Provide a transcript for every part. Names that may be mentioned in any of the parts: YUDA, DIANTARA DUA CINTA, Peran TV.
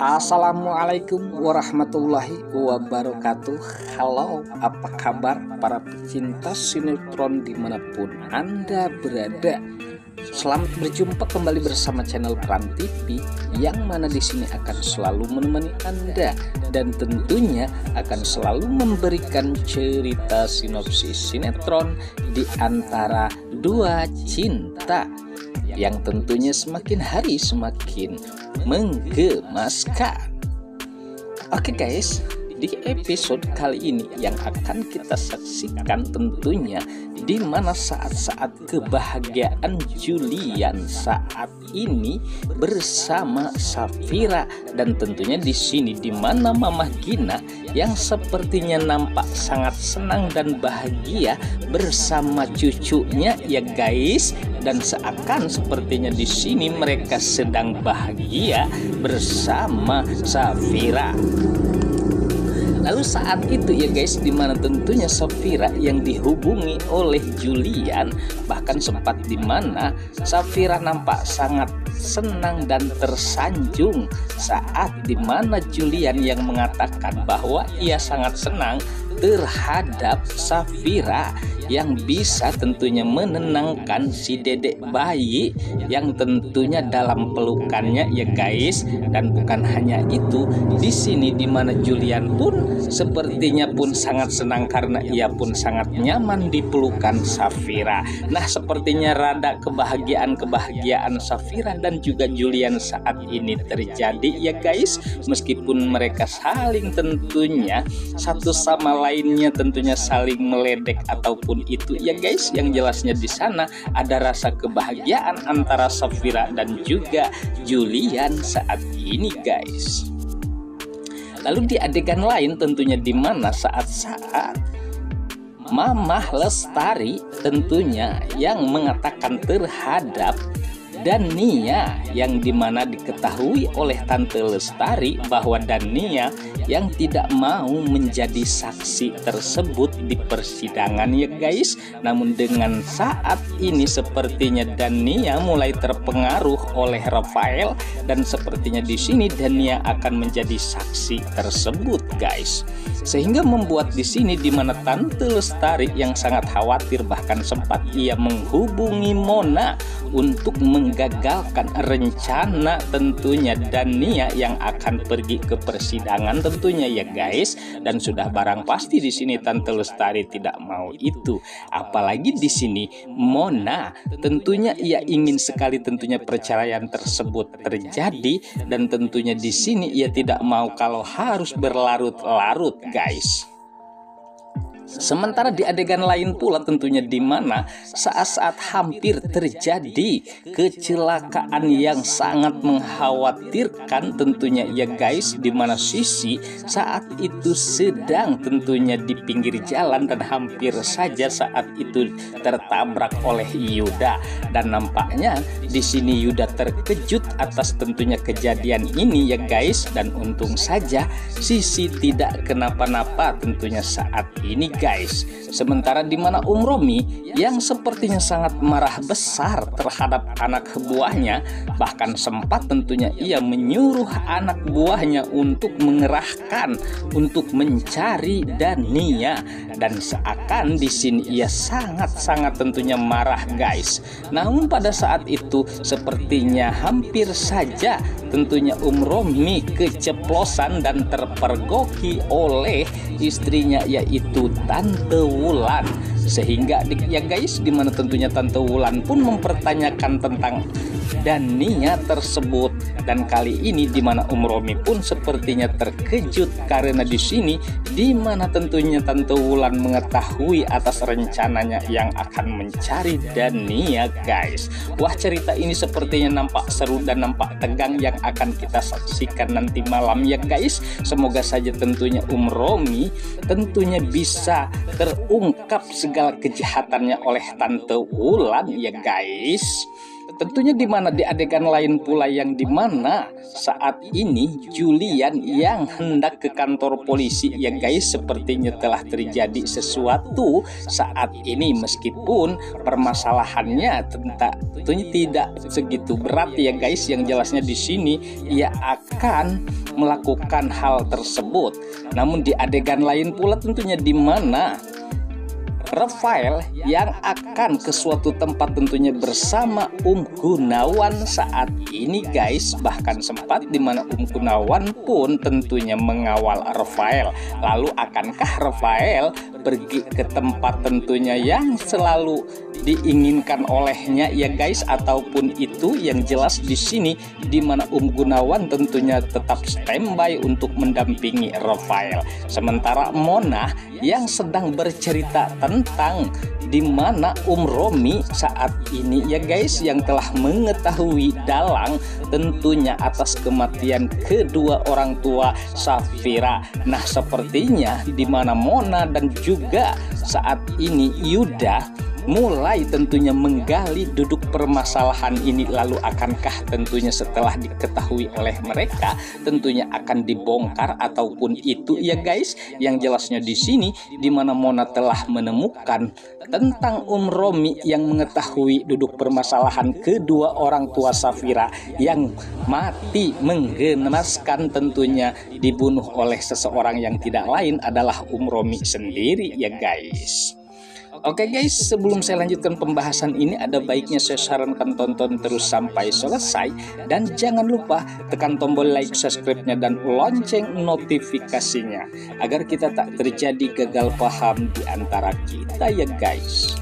Assalamualaikum warahmatullahi wabarakatuh. Halo, apa kabar para pecinta sinetron dimanapun Anda berada. Selamat berjumpa kembali bersama channel Peran TV, yang mana di sini akan selalu menemani Anda dan tentunya akan selalu memberikan cerita sinopsis sinetron di antara dua cinta yang tentunya semakin hari semakin menggemaskan. Oke guys, di episode kali ini yang akan kita saksikan tentunya di mana saat-saat kebahagiaan Julian saat ini bersama Safira, dan tentunya di sini di mana Mama Gina yang sepertinya nampak sangat senang dan bahagia bersama cucunya ya guys, dan seakan sepertinya di sini mereka sedang bahagia bersama Safira. Lalu saat itu ya guys, dimana tentunya Safira yang dihubungi oleh Julian, bahkan sempat dimana Safira nampak sangat senang dan tersanjung saat dimana Julian yang mengatakan bahwa ia sangat senang terhadap Safira yang bisa tentunya menenangkan si dedek bayi yang tentunya dalam pelukannya ya guys. Dan bukan hanya itu, di sini dimana Julian pun sepertinya pun sangat senang karena ia pun sangat nyaman di pelukan Safira. Nah, sepertinya rada kebahagiaan Safira dan juga Julian saat ini terjadi ya guys, meskipun mereka saling tentunya satu sama lainnya tentunya saling meledek ataupun itu ya guys, yang jelasnya di sana ada rasa kebahagiaan antara Safira dan juga Julian saat ini guys. Lalu di adegan lain tentunya di mana saat-saat Mamah Lestari tentunya yang mengatakan terhadap Dania, yang dimana diketahui oleh Tante Lestari bahwa Dania yang tidak mau menjadi saksi tersebut di persidangan ya guys. Namun dengan saat ini sepertinya Dania mulai terpengaruh oleh Rafael, dan sepertinya di sini Dania akan menjadi saksi tersebut guys, sehingga membuat di sini dimana Tante Lestari yang sangat khawatir, bahkan sempat ia menghubungi Mona untuk menggagalkan rencana tentunya Dania yang akan pergi ke persidangan tentunya ya guys. Dan sudah barang pasti di sini Tante Lestari tidak mau itu, apalagi di sini Mona tentunya ia ingin sekali tentunya perceraian tersebut terjadi, dan tentunya di sini ia tidak mau kalau harus berlarut-larut guys. Sementara di adegan lain pula tentunya di mana saat-saat hampir terjadi kecelakaan yang sangat mengkhawatirkan tentunya ya guys, di mana Sisi saat itu sedang tentunya di pinggir jalan dan hampir saja saat itu tertabrak oleh Yuda, dan nampaknya di sini Yuda terkejut atas tentunya kejadian ini ya guys, dan untung saja Sisi tidak kenapa-napa tentunya saat ini guys. Sementara dimana Romi yang sepertinya sangat marah besar terhadap anak buahnya, bahkan sempat tentunya ia menyuruh anak buahnya untuk mengerahkan untuk mencari Dania, dan seakan di sini ia sangat-sangat tentunya marah guys. Namun pada saat itu sepertinya hampir saja tentunya Romi keceplosan dan terpergoki oleh istrinya yaitu Tante Wulan, sehingga ya guys dimana tentunya Tante Wulan pun mempertanyakan tentang Dania tersebut, dan kali ini dimana Romi pun sepertinya terkejut karena di sini dimana tentunya Tante Wulan mengetahui atas rencananya yang akan mencari Dania guys. Wah, cerita ini sepertinya nampak seru dan nampak tegang yang akan kita saksikan nanti malam ya guys. Semoga saja tentunya Romi tentunya bisa terungkap segala kejahatannya oleh Tante Wulan ya guys. Tentunya di mana di adegan lain pula yang di mana saat ini Julian yang hendak ke kantor polisi ya guys, sepertinya telah terjadi sesuatu saat ini, meskipun permasalahannya tentunya tidak segitu berat ya guys. Yang jelasnya di sini ia akan melakukan hal tersebut. Namun di adegan lain pula tentunya di mana Rafael yang akan ke suatu tempat tentunya bersama Gunawan saat ini guys, bahkan sempat dimana Gunawan pun tentunya mengawal Rafael. Lalu akankah Rafael pergi ke tempat tentunya yang selalu diinginkan olehnya ya guys, ataupun itu? Yang jelas di sini dimana Gunawan tentunya tetap standby untuk mendampingi Rafael, sementara Mona yang sedang bercerita tentang dimana Romi saat ini ya guys, yang telah mengetahui dalang tentunya atas kematian kedua orang tua Safira. Nah sepertinya dimana Mona dan juga saat ini Yuda mulai tentunya menggali duduk permasalahan ini. Lalu akankah tentunya setelah diketahui oleh mereka tentunya akan dibongkar ataupun itu ya guys? Yang jelasnya di sini dimana Mona telah menemukan tentang Romi yang mengetahui duduk permasalahan kedua orang tua Safira yang mati menggenaskan tentunya dibunuh oleh seseorang yang tidak lain adalah Romi sendiri ya guys. Oke guys, sebelum saya lanjutkan pembahasan ini ada baiknya saya sarankan tonton terus sampai selesai. Dan jangan lupa tekan tombol like, subscribe-nya dan lonceng notifikasinya, agar kita tak terjadi gagal paham di antara kita ya guys.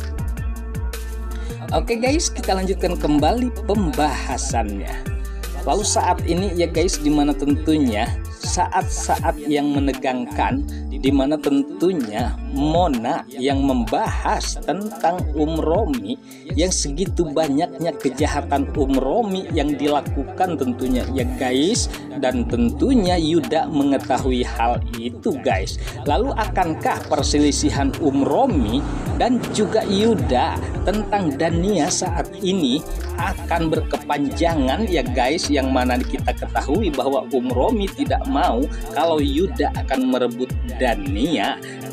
Oke guys, kita lanjutkan kembali pembahasannya. Lalu saat ini ya guys, dimana tentunya saat-saat yang menegangkan, dimana tentunya Mona yang membahas tentang Romi yang segitu banyaknya kejahatan Romi yang dilakukan tentunya ya guys, dan tentunya Yuda mengetahui hal itu guys. Lalu akankah perselisihan Romi dan juga Yuda tentang Dania saat ini akan berkepanjangan ya guys, yang mana kita ketahui bahwa Romi tidak mau kalau Yuda akan merebut Dania.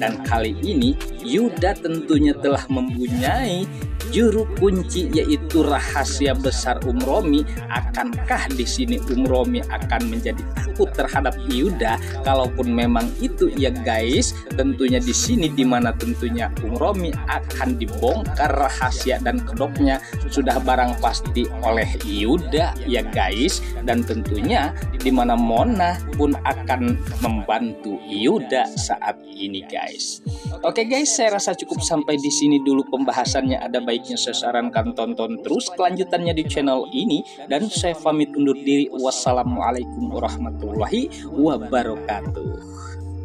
Dan kali ini Yuda tentunya telah mempunyai juru kunci yaitu rahasia besar Romi. Akankah di sini Romi akan menjadi takut terhadap Yuda? Kalaupun memang itu ya guys, tentunya di sini dimana tentunya Romi akan dibongkar rahasia dan kedoknya sudah barang pasti oleh Yuda ya guys. Dan tentunya dimana Mona pun akan membantu Yuda saat ini guys. Oke guys, saya rasa cukup sampai di sini dulu pembahasannya. Ada baiknya saya sarankan tonton terus kelanjutannya di channel ini, dan saya pamit undur diri. Wassalamualaikum warahmatullahi wabarakatuh.